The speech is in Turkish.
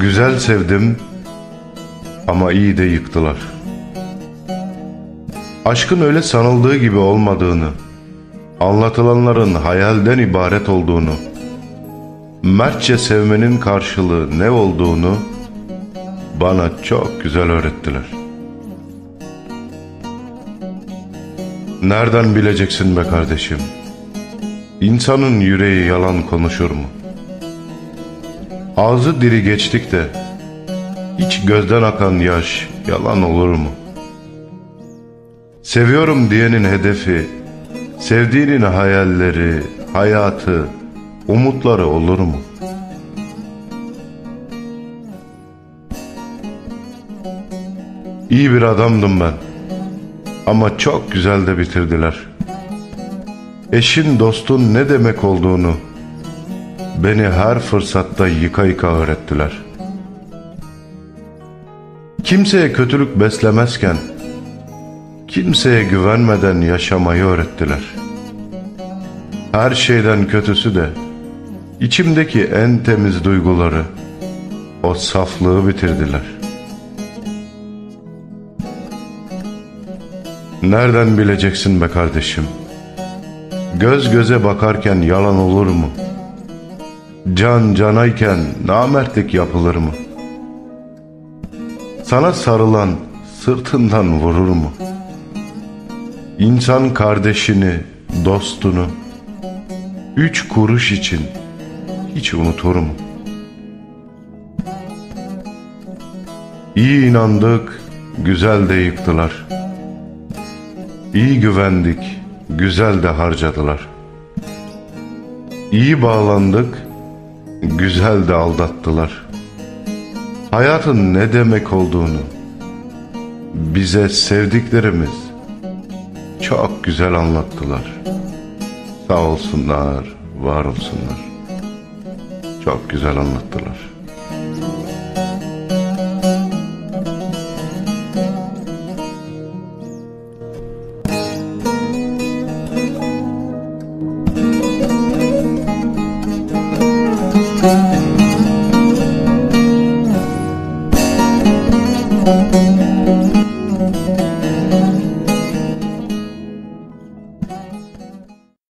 Güzel sevdim ama iyi de yıktılar. Aşkın öyle sanıldığı gibi olmadığını, anlatılanların hayalden ibaret olduğunu, mertçe sevmenin karşılığı ne olduğunu bana çok güzel öğrettiler. Nereden bileceksin be kardeşim? İnsanın yüreği yalan konuşur mu? Ağzı diri geçtik de hiç gözden akan yaş yalan olur mu? Seviyorum diyenin hedefi, sevdiğinin hayalleri, hayatı, umutları olur mu? İyi bir adamdım ben ama çok güzel de bitirdiler. Eşin, dostun ne demek olduğunu beni her fırsatta yıka yıka öğrettiler. Kimseye kötülük beslemezken, kimseye güvenmeden yaşamayı öğrettiler. Her şeyden kötüsü de içimdeki en temiz duyguları, o saflığı bitirdiler. Nereden bileceksin be kardeşim? Göz göze bakarken yalan olur mu? Can canayken namertlik yapılır mı? Sana sarılan sırtından vurur mu? İnsan kardeşini, dostunu 3 kuruş için hiç unutur mu? İyi inandık, güzel de yıktılar. İyi güvendik, güzel de harcadılar. İyi bağlandık, güzel de aldattılar. Hayatın ne demek olduğunu bize sevdiklerimiz çok güzel anlattılar. Sağ olsunlar, var olsunlar. Çok güzel anlattılar.